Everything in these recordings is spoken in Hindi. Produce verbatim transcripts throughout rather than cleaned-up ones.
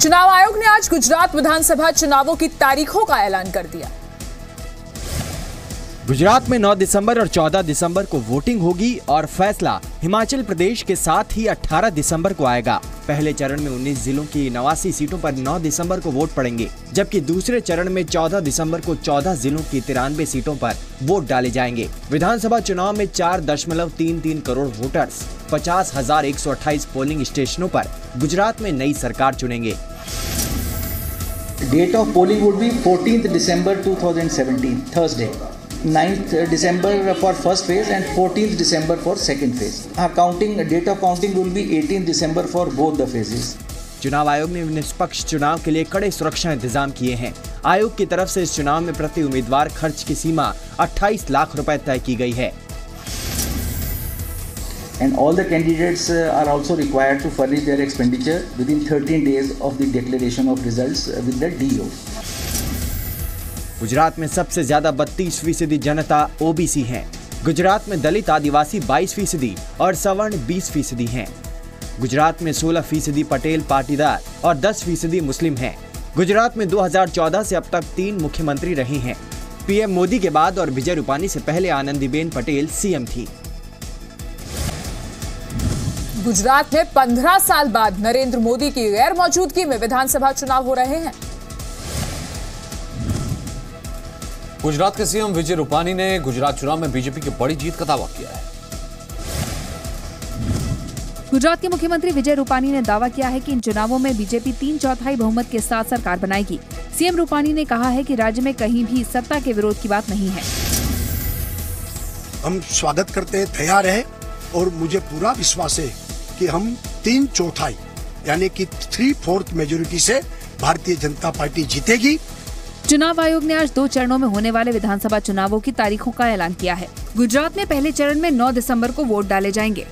चुनाव आयोग ने आज गुजरात विधानसभा चुनावों की तारीखों का ऐलान कर दिया। गुजरात में नौ दिसंबर और चौदह दिसंबर को वोटिंग होगी और फैसला हिमाचल प्रदेश के साथ ही अठारह दिसंबर को आएगा। पहले चरण में उन्नीस जिलों की नवासी सीटों पर नौ दिसंबर को वोट पड़ेंगे, जबकि दूसरे चरण में चौदह दिसंबर को चौदह जिलों की तिरानवे सीटों पर वोट डाले जाएंगे। विधानसभा चुनाव में चार दशमलव तीन तीन करोड़ वोटर्स पचास हजार एक सौ अट्ठाईस पोलिंग स्टेशनों पर गुजरात में नई सरकार चुनेंगे। Date of polling would be fourteenth December two thousand seventeen Thursday, ninth December for first phase and fourteenth December for second phase. हाँ, counting date of counting will be eighteenth December for both the phases. चुनाव आयोग ने निष्पक्ष चुनाव के लिए कड़े सुरक्षा इंतजाम किए हैं। आयोग की तरफ से इस चुनाव में प्रति उम्मीदवार खर्च की सीमा अट्ठाईस लाख रुपए तय की गई है। And all the candidates are also required to furnish their expenditure within thirteen days of the declaration of results with the D O. Gujarat में सबसे ज्यादा बत्तीस फीसदी जनता ओबीसी है। गुजरात में दलित आदिवासी बाईस फीसदी और सवर्ण बीस फीसदी हैं। गुजरात में सोलह फीसदी पटेल पाटीदार और दस फीसदी मुस्लिम हैं। गुजरात में दो हज़ार चौदह से अब तक तीन मुख्यमंत्री रहे हैं। पीएम मोदी के बाद और विजय रूपाणी से पहले आनंदीबेन पटेल सीएम थी। गुजरात में पंद्रह साल बाद नरेंद्र मोदी की गैर मौजूदगी में विधानसभा चुनाव हो रहे हैं। गुजरात के सीएम विजय रूपाणी ने गुजरात चुनाव में बीजेपी की बड़ी जीत का दावा किया है। गुजरात के मुख्यमंत्री विजय रूपाणी ने दावा किया है कि इन चुनावों में बीजेपी तीन चौथाई बहुमत के साथ सरकार बनाएगी। सीएम रूपाणी ने कहा है कि राज्य में कहीं भी सत्ता के विरोध की बात नहीं है। हम स्वागत करते हैं, तैयार है और मुझे पूरा विश्वास है कि हम तीन चौथाई यानी कि थ्री फोर्थ मेजोरिटी से भारतीय जनता पार्टी जीतेगी। चुनाव आयोग ने आज दो चरणों में होने वाले विधानसभा चुनावों की तारीखों का ऐलान किया है। गुजरात में पहले चरण में नौ दिसंबर को वोट डाले जाएंगे,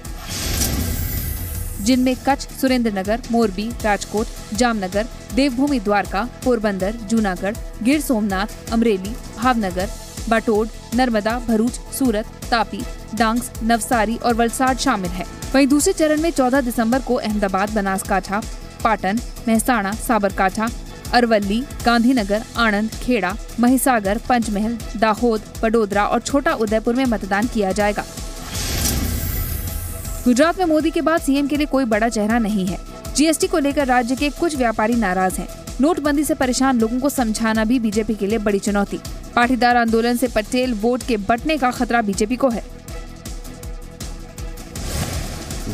जिनमें कच्छ, सुरेंद्रनगर, मोरबी, राजकोट, जामनगर, देवभूमि द्वारका, पोरबंदर, जूनागढ़, गिर सोमनाथ, अमरेली, भावनगर, बाटोड, नर्मदा, भरूच, सूरत, तापी, डांग, नवसारी और वलसाड शामिल है। वहीं दूसरे चरण में चौदह दिसंबर को अहमदाबाद, बनासकाठा, पाटन, मेहसाणा, साबरकाठा, अरवली, गांधीनगर, आणंद, खेड़ा, महिसागर, पंचमहल, दाहोद, वडोदरा और छोटा उदयपुर में मतदान किया जाएगा। गुजरात में मोदी के बाद सीएम के लिए कोई बड़ा चेहरा नहीं है। जीएसटी को लेकर राज्य के कुछ व्यापारी नाराज हैं। नोटबंदी से परेशान लोगों को समझाना भी बीजेपी के लिए बड़ी चुनौती। पाटीदार आंदोलन से पटेल वोट के बंटने का खतरा बीजेपी को है।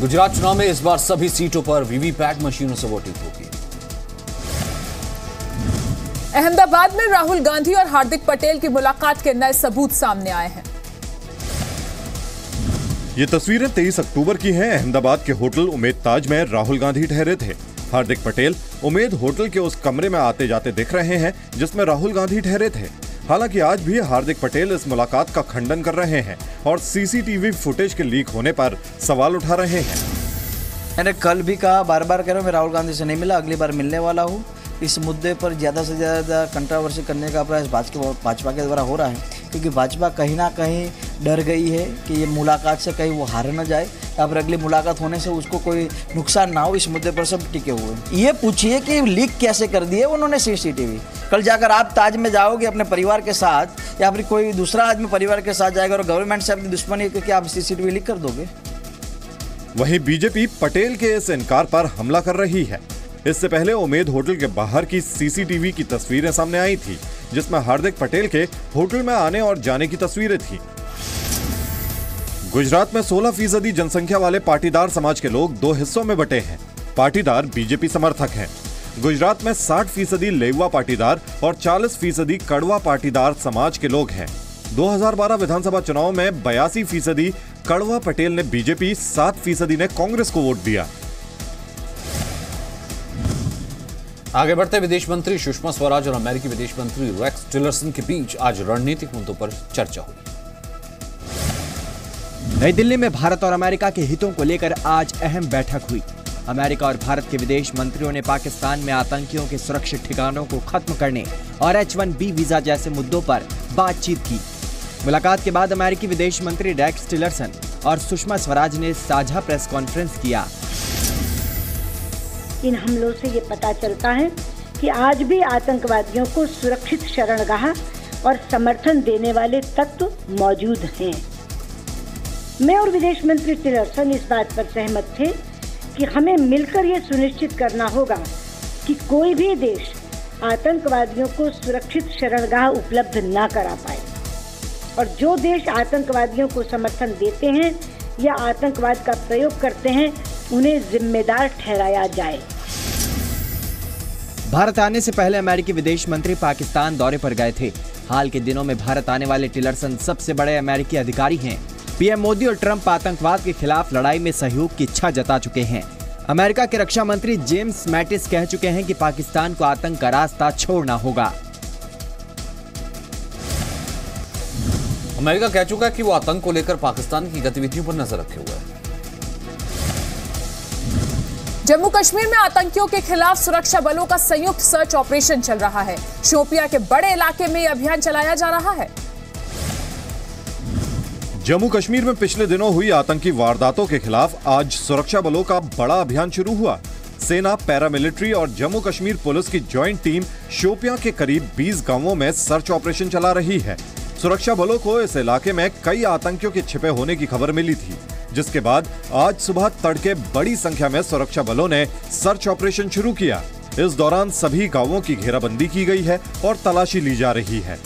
गुजरात चुनाव में इस बार सभी सीटों पर वीवीपैट मशीनों से वोटिंग होगी। अहमदाबाद में राहुल गांधी और हार्दिक पटेल की मुलाकात के नए सबूत सामने आए हैं। ये तस्वीरें तेईस अक्टूबर की हैं। अहमदाबाद के होटल उमेद ताज में राहुल गांधी ठहरे थे। हार्दिक पटेल उमेद होटल के उस कमरे में आते जाते दिख रहे हैं जिसमें राहुल गांधी ठहरे थे। हालांकि आज भी हार्दिक पटेल इस मुलाकात का खंडन कर रहे हैं और सीसीटीवी फुटेज के लीक होने पर सवाल उठा रहे हैं। मैंने कल भी कहा, बार बार कह रहा हूँ, मैं राहुल गांधी से नहीं मिला, अगली बार मिलने वाला हूँ। इस मुद्दे पर ज़्यादा से ज़्यादा कंट्रावर्सी करने का प्रयास भाजपा के द्वारा हो रहा है, क्योंकि भाजपा कहीं ना कहीं डर गई है कि ये मुलाकात से कहीं वो हार न जाए, अब अगली मुलाकात होने से उसको कोई नुकसान ना हो। इस मुद्दे पर सब टिके हुए हैं। ये पूछिए कि लीक कैसे कर दिए उन्होंने सीसीटीवी। कल जाकर आप ताज में जाओगे अपने परिवार के साथ या फिर कोई दूसरा आदमी परिवार के साथ जाएगा और गवर्नमेंट से अपनी दुश्मनी करके आप सीसीटीवी लीक कर दोगे। वहीं बीजेपी पटेल के इस इनकार पर हमला कर रही है। इससे पहले उमेद होटल के बाहर की सीसीटीवी की तस्वीरें सामने आई थी, जिसमें हार्दिक पटेल के होटल में आने और जाने की तस्वीरें थी। गुजरात में सोलह फीसदी जनसंख्या वाले पाटीदार समाज के लोग दो हिस्सों में बटे हैं। पाटीदार बीजेपी समर्थक हैं। गुजरात में साठ फीसदी लेवा पाटीदार और चालीस फीसदी कड़वा पाटीदार समाज के लोग हैं। दो हज़ार बारह विधानसभा चुनाव में बयासी फीसदी कड़वा पटेल ने बीजेपी, सात फीसदी ने कांग्रेस को वोट दिया। आगे बढ़ते, विदेश मंत्री सुषमा स्वराज और अमेरिकी विदेश मंत्री रेक्स टिलरसन के बीच आज रणनीतिक मुद्दों पर चर्चा हुई। नई दिल्ली में भारत और अमेरिका के हितों को लेकर आज अहम बैठक हुई। अमेरिका और भारत के विदेश मंत्रियों ने पाकिस्तान में आतंकियों के सुरक्षित ठिकानों को खत्म करने और एच वन बी वीजा जैसे मुद्दों पर बातचीत की। मुलाकात के बाद अमेरिकी विदेश मंत्री रेक्स टिलरसन और सुषमा स्वराज ने साझा प्रेस कॉन्फ्रेंस किया। इन हमलों से ये पता चलता है कि आज भी आतंकवादियों को सुरक्षित शरणगाह और समर्थन देने वाले तत्व मौजूद हैं। मैं और विदेश मंत्री टिलरसन इस बात पर सहमत थे कि हमें मिलकर ये सुनिश्चित करना होगा कि कोई भी देश आतंकवादियों को सुरक्षित शरणगाह उपलब्ध ना करा पाए, और जो देश आतंकवादियों को समर्थन देते हैं या आतंकवाद का प्रयोग करते हैं उन्हें जिम्मेदार ठहराया जाए। भारत आने से पहले अमेरिकी विदेश मंत्री पाकिस्तान दौरे पर गए थे। हाल के दिनों में भारत आने वाले टिलरसन सबसे बड़े अमेरिकी अधिकारी हैं। पीएम मोदी और ट्रंप आतंकवाद के खिलाफ लड़ाई में सहयोग की इच्छा जता चुके हैं। अमेरिका के रक्षा मंत्री जेम्स मैटिस कह चुके हैं कि पाकिस्तान को आतंक का रास्ता छोड़ना होगा। अमेरिका कह चुका है कि वो आतंक को लेकर पाकिस्तान की गतिविधियों पर नजर रखे हुए है। जम्मू कश्मीर में आतंकियों के खिलाफ सुरक्षा बलों का संयुक्त सर्च ऑपरेशन चल रहा है। शोपिया के बड़े इलाके में यह अभियान चलाया जा रहा है। जम्मू कश्मीर में पिछले दिनों हुई आतंकी वारदातों के खिलाफ आज सुरक्षा बलों का बड़ा अभियान शुरू हुआ। सेना, पैरामिलिट्री और जम्मू कश्मीर पुलिस की जॉइंट टीम शोपिया के करीब बीस गांवों में सर्च ऑपरेशन चला रही है। सुरक्षा बलों को इस इलाके में कई आतंकियों के छिपे होने की खबर मिली थी, जिसके बाद आज सुबह तड़के बड़ी संख्या में सुरक्षा बलों ने सर्च ऑपरेशन शुरू किया। इस दौरान सभी गाँवों की घेराबंदी की गई है और तलाशी ली जा रही है।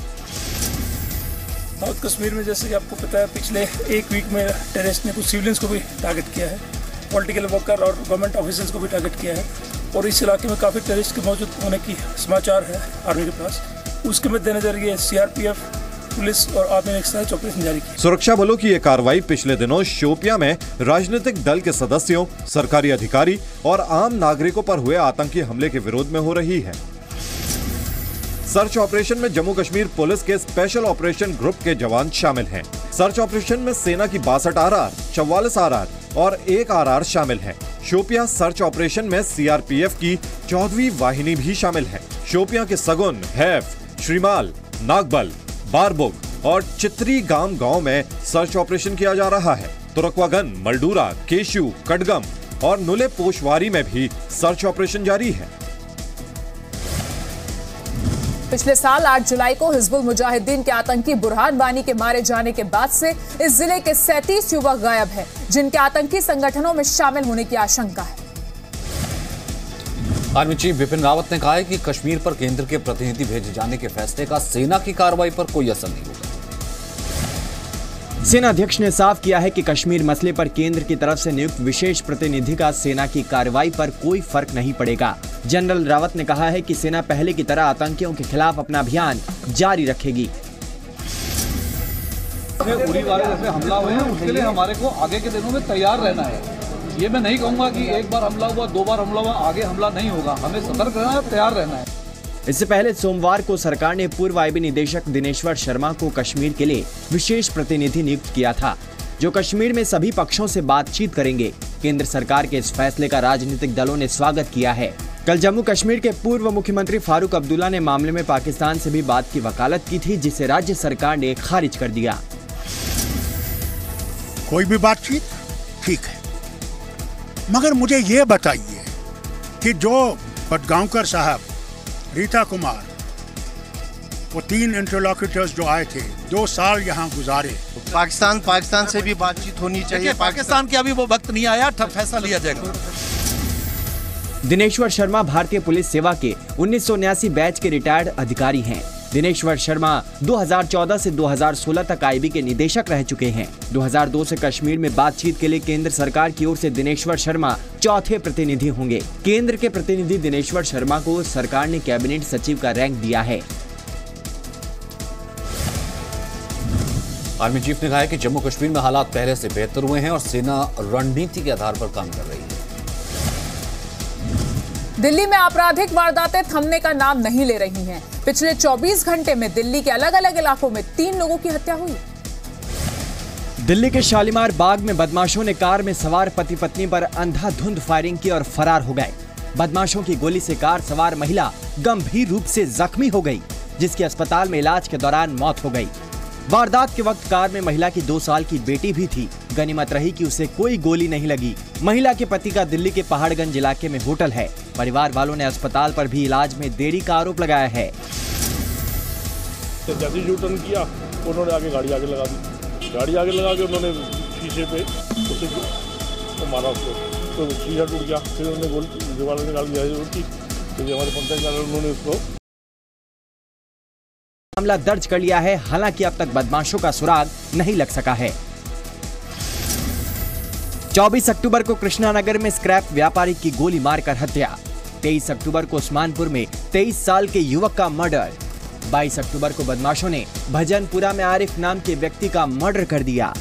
साउथ कश्मीर में जैसे कि आपको पता है, पिछले एक वीक में टेररिस्ट ने कुछ सिविलियंस को भी टारगेट किया है, पॉलिटिकल वर्कर और गवर्नमेंट ऑफिसर्स को भी टारगेट किया है, और इस इलाके में काफ़ी टेररिस्ट के मौजूद होने की समाचार है आर्मी के पास। उसके मद्देनजर ये सीआरपीएफ, पुलिस और आर्मी ने सर्च ऑपरेशन जारी किया। सुरक्षा बलों की ये कार्रवाई पिछले दिनों शोपिया में राजनीतिक दल के सदस्यों, सरकारी अधिकारी और आम नागरिकों पर हुए आतंकी हमले के विरोध में हो रही है। सर्च ऑपरेशन में जम्मू कश्मीर पुलिस के स्पेशल ऑपरेशन ग्रुप के जवान शामिल हैं। सर्च ऑपरेशन में सेना की बासठ आर आर, चौवालीस आर आर और एक आर आर शामिल हैं। शोपिया सर्च ऑपरेशन में सीआरपीएफ की चौदहवीं वाहिनी भी शामिल है। शोपिया के सगुन, हैफ, श्रीमाल, नागबल, बारबुग और चित्री गांव गाँव में सर्च ऑपरेशन किया जा रहा है। तुरकवागन, मलडूरा, केशु, कटगम और नुले पोशवारी में भी सर्च ऑपरेशन जारी है। पिछले साल आठ जुलाई को हिजबुल मुजाहिदीन के आतंकी बुरहान वानी के मारे जाने के बाद से इस जिले के सैंतीस युवक गायब हैं, जिनके आतंकी संगठनों में शामिल होने की आशंका है। आर्मी चीफ विपिन रावत ने कहा है कि कश्मीर पर केंद्र के प्रतिनिधि भेजे जाने के फैसले का सेना की कार्रवाई पर कोई असर नहीं होगा। सेना अध्यक्ष ने साफ किया है कि कश्मीर मसले पर केंद्र की तरफ से नियुक्त विशेष प्रतिनिधि का सेना की कार्रवाई पर कोई फर्क नहीं पड़ेगा। जनरल रावत ने कहा है कि सेना पहले की तरह आतंकियों के खिलाफ अपना अभियान जारी रखेगी। उरी वाले जैसे हमला हुए हैं, उसके लिए हमारे को आगे के दिनों में तैयार रहना है। ये मैं नहीं कहूँगा कि एक बार हमला हुआ, दो बार हमला हुआ, आगे हमला नहीं होगा। हमें सतर्क रहना है, तैयार रहना है। इससे पहले सोमवार को सरकार ने पूर्व आईबी निदेशक दिनेश्वर शर्मा को कश्मीर के लिए विशेष प्रतिनिधि नियुक्त किया था, जो कश्मीर में सभी पक्षों से बातचीत करेंगे। केंद्र सरकार के इस फैसले का राजनीतिक दलों ने स्वागत किया है। कल जम्मू कश्मीर के पूर्व मुख्यमंत्री फारूक अब्दुल्ला ने मामले में पाकिस्तान से भी बात की वकालत की थी, जिसे राज्य सरकार ने खारिज कर दिया। कोई भी बातचीत ठीक है, मगर मुझे ये बताइए कि जो बटगांवकर साहब, रीता कुमार, वो तीन इंटरलॉक्यूटर्स जो आए थे, दो साल यहाँ गुजारे। पाकिस्तान पाकिस्तान से भी बातचीत होनी चाहिए। पाकिस्तान के अभी वो वक्त नहीं आया, फैसला लिया जाएगा। दिनेश्वर शर्मा भारतीय पुलिस सेवा के उन्नीस सौ उन्यासी बैच के रिटायर्ड अधिकारी हैं। दिनेश्वर शर्मा दो हज़ार चौदह से दो हज़ार सोलह तक आईबी के निदेशक रह चुके हैं। दो हज़ार दो से कश्मीर में बातचीत के लिए केंद्र सरकार की ओर से दिनेश्वर शर्मा चौथे प्रतिनिधि होंगे। केंद्र के प्रतिनिधि दिनेश्वर शर्मा को सरकार ने कैबिनेट सचिव का रैंक दिया है। आर्मी चीफ ने कहा है कि जम्मू कश्मीर में हालात पहले से बेहतर हुए हैं और सेना रणनीति के आधार पर काम कर रही है। दिल्ली में आपराधिक वारदातें थमने का नाम नहीं ले रही हैं। पिछले चौबीस घंटे में दिल्ली के अलग अलग इलाकों में तीन लोगों की हत्या हुई। दिल्ली के शालीमार बाग में बदमाशों ने कार में सवार पति पत्नी पर अंधाधुंध फायरिंग की और फरार हो गए। बदमाशों की गोली से कार सवार महिला गंभीर रूप से जख्मी हो गई, जिसकी अस्पताल में इलाज के दौरान मौत हो गई। वारदात के वक्त कार में महिला की दो साल की बेटी भी थी। गनीमत रही कि उसे कोई गोली नहीं लगी। महिला के पति का दिल्ली के पहाड़गंज इलाके में होटल है। परिवार वालों ने अस्पताल पर भी इलाज में देरी का आरोप लगाया है। जैसे यू टर्न किया, उन्होंने आगे गाड़ी आगे लगा दी। गाड़ी आगे लगा के उन्होंने शीशे पे उसे तो मारा, उसको तो शीशा टूट गया। फिर उन्होंने गोली दीवार में निकाल दिया उल्टी। फिर हमारे पंचायत वाले उन्होंने उसको मामला दर्ज कर लिया है। हालांकि अब तक बदमाशों का सुराग नहीं लग सका है। चौबीस अक्टूबर को कृष्णानगर में स्क्रैप व्यापारी की गोली मारकर हत्या। तेईस अक्टूबर को उस्मानपुर में तेईस साल के युवक का मर्डर। बाईस अक्टूबर को बदमाशों ने भजनपुरा में आरिफ नाम के व्यक्ति का मर्डर कर दिया।